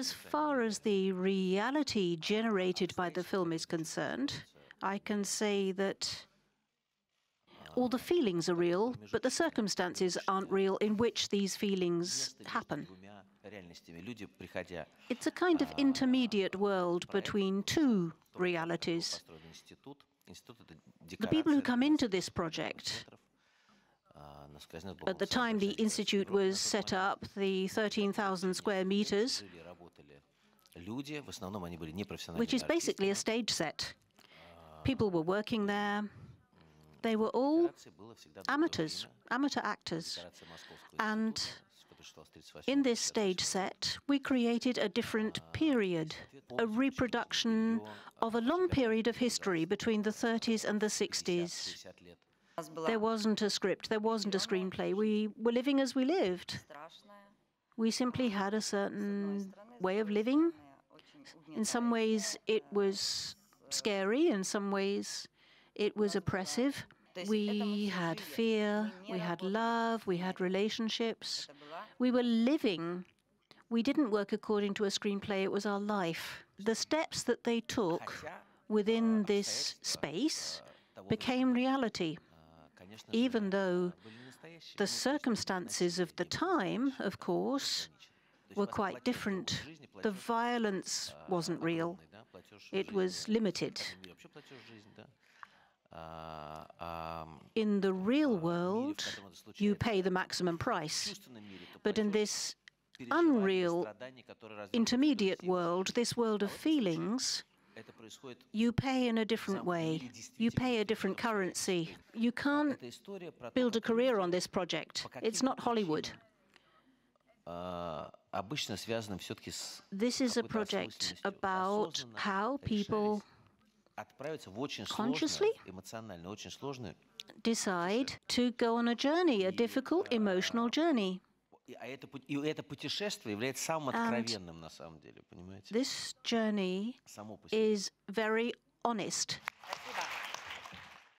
As far as the reality generated by the film is concerned, I can say that all the feelings are real, but the circumstances aren't real in which these feelings happen. It's a kind of intermediate world between two realities. The people who come into this project, at the time the institute was set up, the 13,000 square meters, which is basically a stage set. People were working there. They were all amateurs, amateur actors. And in this stage set, we created a different period, a reproduction of a long period of history between the 30s and the 60s. There wasn't a script, there wasn't a screenplay. We were living as we lived. We simply had a certain way of living. In some ways, it was scary. In some ways, it was oppressive. We had fear, we had love, we had relationships. We were living. We didn't work according to a screenplay. It was our life. The steps that they took within this space became reality, even though the circumstances of the time, of course, were quite different. The violence wasn't real. It was limited. In the real world, you pay the maximum price. But in this unreal, intermediate world, this world of feelings, you pay in a different way. You pay a different currency. You can't build a career on this project. It's not Hollywood. This is a project about how people consciously decide to go on a journey, a difficult emotional journey. And this journey is very honest.